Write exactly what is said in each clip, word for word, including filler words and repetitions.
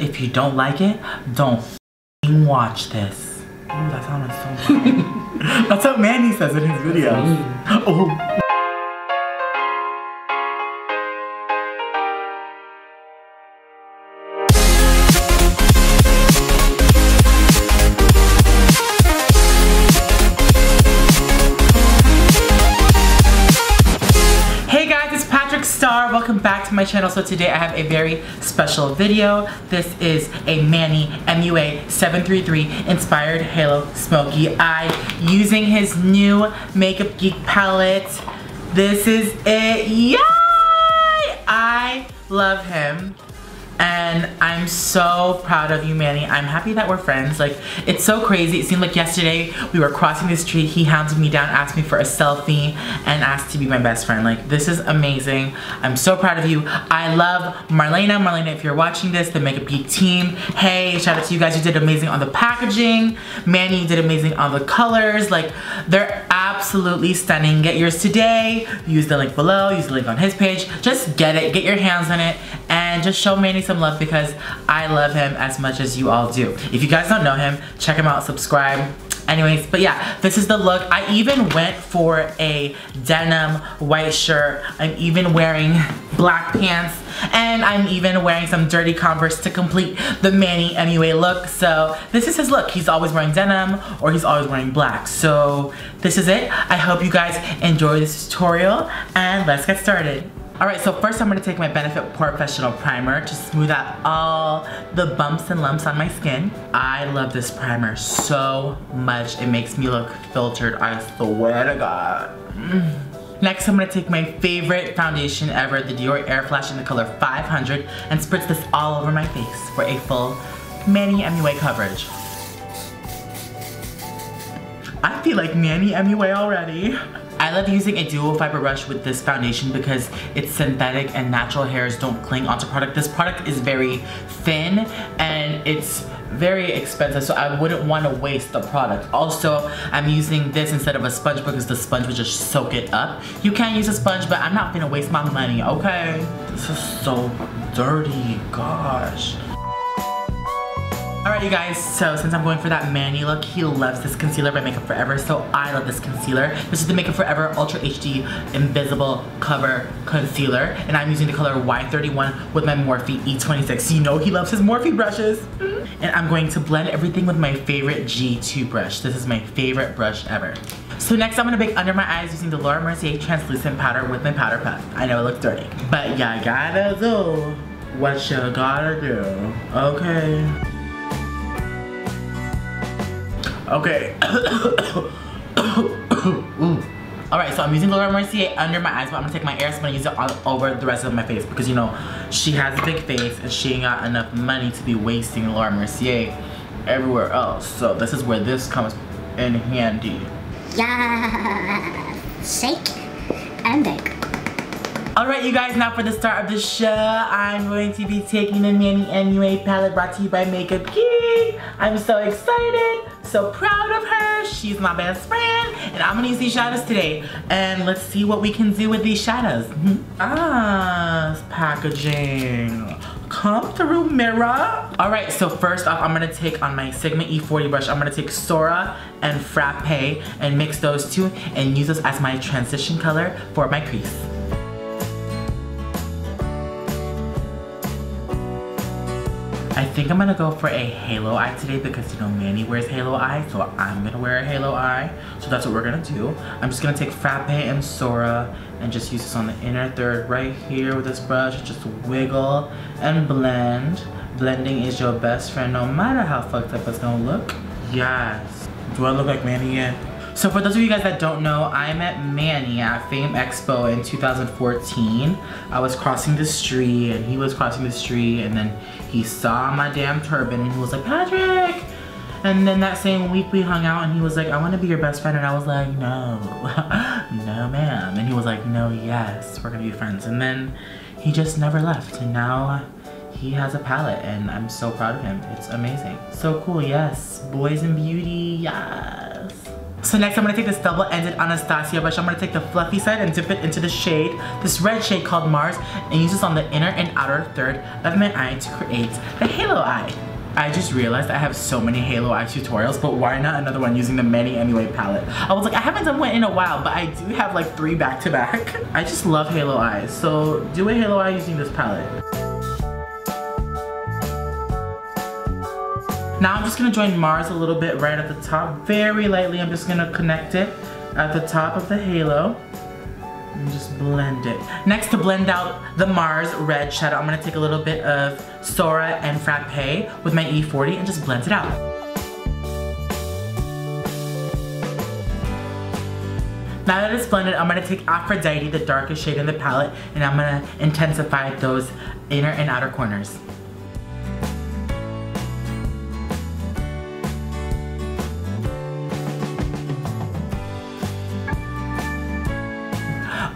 If you don't like it, don't f***ing watch this. Ooh, that sounded so bad. That's what Manny says in his videos. Oh. Welcome back to my channel. So today I have a very special video. This is a Manny M U A seven three three inspired Halo Smoky Eye using his new Makeup Geek palette. This is it. Yay! I love him and I'm so proud of you, Manny. I'm happy that we're friends. Like, it's so crazy. It seemed like yesterday we were crossing the street, he hounded me down, asked me for a selfie, and asked to be my best friend. Like, this is amazing. I'm so proud of you. I love Marlena. Marlena, if you're watching this, the Makeup Geek team, hey, shout out to you guys. You did amazing on the packaging. Manny, you did amazing on the colors. Like, they're absolutely stunning. Get yours today. Use the link below. Use the link on his page. Just get it. Get your hands on it. And just show Manny some love because I love him as much as you all do. If you guys don't know him, check him out, subscribe. Anyways, but yeah, this is the look. I even went for a denim white shirt. I'm even wearing black pants and I'm even wearing some dirty Converse to complete the Manny M U A look. So this is his look. He's always wearing denim or he's always wearing black. So this is it. I hope you guys enjoy this tutorial and let's get started. Alright, so first I'm gonna take my Benefit Porefessional Primer to smooth out all the bumps and lumps on my skin. I love this primer so much. It makes me look filtered, I swear to God. Mm. Next, I'm gonna take my favorite foundation ever, the Dior Air Flash in the color five hundred, and spritz this all over my face for a full Manny M U A coverage. I feel like Manny M U A already. I love using a dual fiber brush with this foundation because it's synthetic and natural hairs don't cling onto product. This product is very thin and it's very expensive, so I wouldn't want to waste the product. Also, I'm using this instead of a sponge because the sponge would just soak it up. You can use a sponge, but I'm not gonna waste my money, okay? This is so dirty, gosh. Alright you guys, so since I'm going for that Manny look, he loves this concealer by Makeup Forever, so I love this concealer. This is the Makeup Forever Ultra H D Invisible Cover Concealer, and I'm using the color Y thirty-one with my Morphe E twenty-six. You know he loves his Morphe brushes. And I'm going to blend everything with my favorite G two brush. This is my favorite brush ever. So next I'm gonna bake under my eyes using the Laura Mercier Translucent Powder with my Powder Puff. I know it looks dirty, but you gotta do what you gotta do, okay? Okay. Alright, so I'm using Laura Mercier under my eyes, but I'm gonna take my air spray and use it all over the rest of my face because, you know, she has a big face and she ain't got enough money to be wasting Laura Mercier everywhere else. So this is where this comes in handy. Yeah. Shake and bake. Alright you guys, now for the start of the show, I'm going to be taking the Manny M U A palette brought to you by Makeup Geek. I'm so excited, so proud of her. She's my best friend, and I'm gonna use these shadows today. And let's see what we can do with these shadows. Ah, packaging. Come through, mirror. Alright, so first off, I'm gonna take on my Sigma E forty brush, I'm gonna take Sora and Frappe and mix those two and use those as my transition color for my crease. I think I'm gonna go for a halo eye today because, you know, Manny wears halo eye, so I'm gonna wear a halo eye. So that's what we're gonna do. I'm just gonna take Frappe and Sora and just use this on the inner third right here with this brush. Just wiggle and blend. Blending is your best friend no matter how fucked up it's gonna look. Yes. Do I look like Manny yet? So for those of you guys that don't know, I met Manny at Fame Expo in two thousand fourteen. I was crossing the street and he was crossing the street and then he saw my damn turban and he was like, Patrick! And then that same week we hung out and he was like, I wanna be your best friend. And I was like, no, no ma'am. And he was like, no, yes, we're gonna be friends. And then he just never left. And now he has a palette and I'm so proud of him. It's amazing. So cool, yes. Boys and beauty, yes. So next I'm going to take this double-ended Anastasia brush. I'm going to take the fluffy side and dip it into the shade, this red shade called Mars, and use this on the inner and outer third of my eye to create the halo eye. I just realized I have so many halo eye tutorials, but why not another one using the Manny M U A palette? I was like, I haven't done one in a while, but I do have like three back-to-back. I just love halo eyes, so do a halo eye using this palette. Now I'm just going to join Mars a little bit right at the top. Very lightly, I'm just going to connect it at the top of the halo and just blend it. Next, to blend out the Mars red shadow, I'm going to take a little bit of Sora and Frappe with my E forty and just blend it out. Now that it's blended, I'm going to take Aphrodite, the darkest shade in the palette, and I'm going to intensify those inner and outer corners.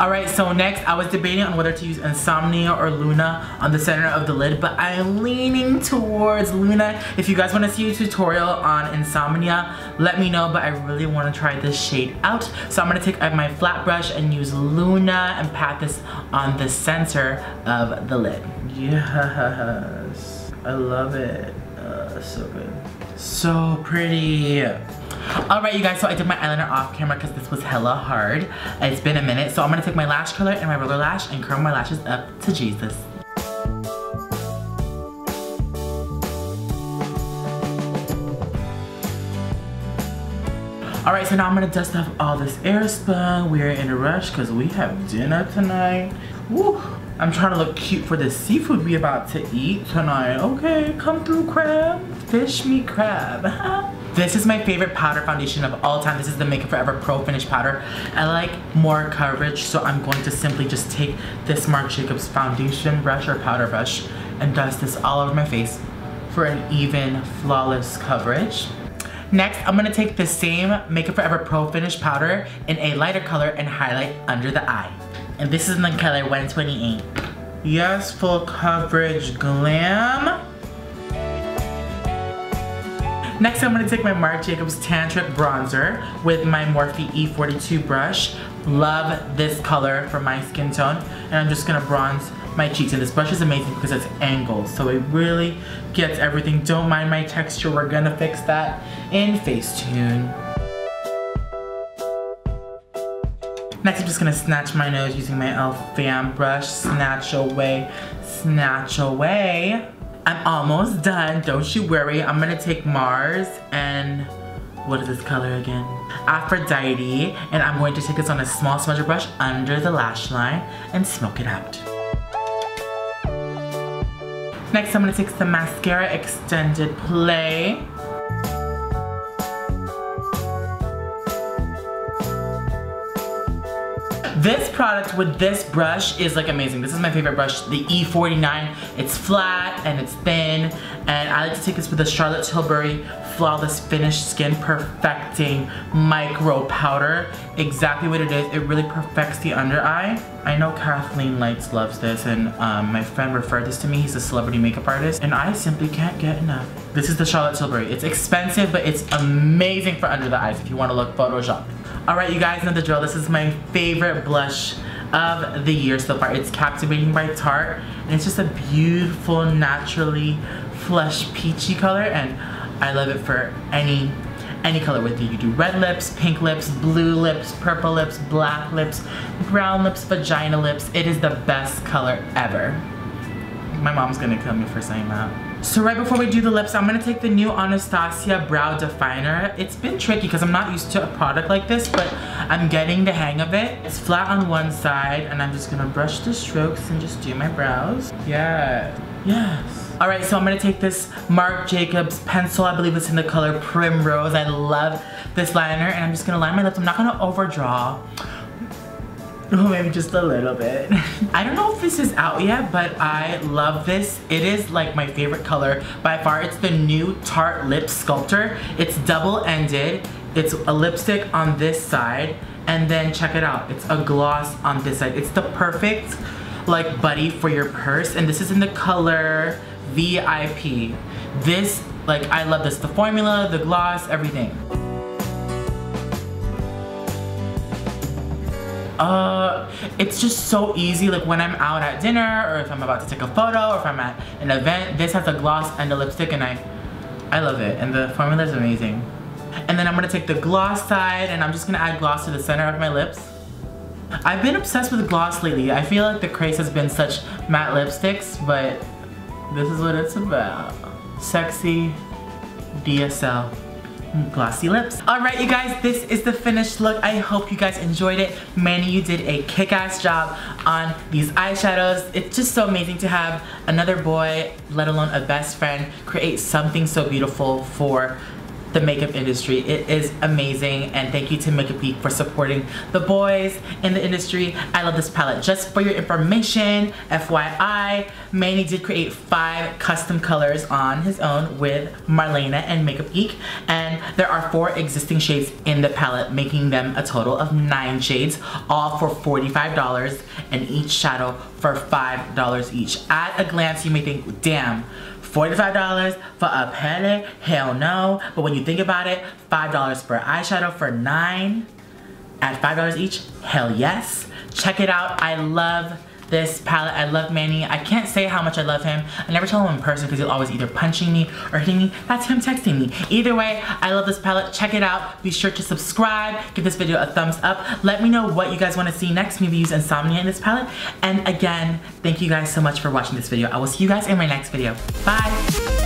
Alright, so next I was debating on whether to use Insomnia or Luna on the center of the lid, but I'm leaning towards Luna. If you guys want to see a tutorial on Insomnia, let me know, but I really want to try this shade out. So I'm going to take my flat brush and use Luna and pat this on the center of the lid. Yes, I love it. Uh, so good. So pretty. Alright you guys, so I did my eyeliner off camera because this was hella hard. It's been a minute, so I'm gonna take my lash curler and my roller lash and curl my lashes up to Jesus. Alright, so now I'm gonna dust off all this airspun. We're in a rush because we have dinner tonight. Woo! I'm trying to look cute for this seafood we about to eat tonight. Okay, come through crab. Fish me crab. This is my favorite powder foundation of all time. This is the Make Up Forever Pro Finish powder. I like more coverage, so I'm going to simply just take this Marc Jacobs foundation brush or powder brush and dust this all over my face for an even, flawless coverage. Next, I'm gonna take the same Make Up Forever Pro Finish powder in a lighter color and highlight under the eye. And this is in the color one twenty-eight. Yes, full coverage glam. Next, I'm going to take my Marc Jacobs Tantric Bronzer with my Morphe E forty-two brush. Love this color for my skin tone. And I'm just going to bronze my cheeks. And this brush is amazing because it's angled, so it really gets everything. Don't mind my texture. We're going to fix that in Facetune. Next, I'm just going to snatch my nose using my e l f Fam brush. Snatch away. Snatch away. I'm almost done, don't you worry. I'm gonna take Mars and, what is this color again? Aphrodite, and I'm going to take this on a small smudger brush under the lash line and smoke it out. Next, I'm gonna take some mascara, Extended Play. This product with this brush is like amazing. This is my favorite brush, the E forty-nine. It's flat and it's thin, and I like to take this with the Charlotte Tilbury Flawless Finish Skin Perfecting Micro Powder. Exactly what it is. It really perfects the under eye. I know Kathleen Lights loves this, and um, my friend referred this to me. He's a celebrity makeup artist, and I simply can't get enough. This is the Charlotte Tilbury. It's expensive, but it's amazing for under the eyes if you want to look Photoshop. Alright, you guys know the drill. This is my favorite blush of the year so far. It's Captivating by Tarte, and it's just a beautiful, naturally flush peachy color, and I love it for any any color, whether you do red lips, pink lips, blue lips, purple lips, black lips, brown lips, vagina lips. It is the best color ever. My mom's gonna kill me for saying that. So right before we do the lips, I'm going to take the new Anastasia Brow Definer. It's been tricky because I'm not used to a product like this, but I'm getting the hang of it. It's flat on one side, and I'm just going to brush the strokes and just do my brows. Yeah. Yes. Alright, so I'm going to take this Marc Jacobs pencil. I believe it's in the color Primrose. I love this liner, and I'm just going to line my lips. I'm not going to overdraw. Oh, maybe just a little bit. I don't know if this is out yet, but I love this. It is like my favorite color by far. It's the new Tarte Lip Sculptor. It's double-ended. It's a lipstick on this side, and then check it out. It's a gloss on this side. It's the perfect like buddy for your purse, and this is in the color V I P. This, like, I love this. The formula, the gloss, everything. uh, it's just so easy. Like when I'm out at dinner, or if I'm about to take a photo, or if I'm at an event, this has a gloss and a lipstick, and I, I love it. And the formula is amazing. And then I'm gonna take the gloss side, and I'm just gonna add gloss to the center of my lips. I've been obsessed with gloss lately. I feel like the craze has been such matte lipsticks, but this is what it's about. Sexy D S L glossy lips. All right, you guys, this is the finished look. I hope you guys enjoyed it. Manny, you did a kick-ass job on these eyeshadows. It's just so amazing to have another boy, let alone a best friend, create something so beautiful for the makeup industry. It is amazing, and thank you to Makeup Geek for supporting the boys in the industry. I love this palette. Just for your information, F Y I, Manny did create five custom colors on his own with Marlena and Makeup Geek, and there are four existing shades in the palette, making them a total of nine shades, all for forty-five dollars, and each shadow for five dollars each. At a glance, you may think, damn, forty-five dollars for a palette? Hell no. But when you think about it, five dollars per eyeshadow for nine at five dollars each? Hell yes. Check it out. I love this palette. I love Manny. I can't say how much I love him. I never tell him in person because he'll always either punching me or hitting me. That's him texting me. Either way, I love this palette. Check it out. Be sure to subscribe. Give this video a thumbs up. Let me know what you guys want to see next. Maybe use Insomnia in this palette. And again, thank you guys so much for watching this video. I will see you guys in my next video. Bye.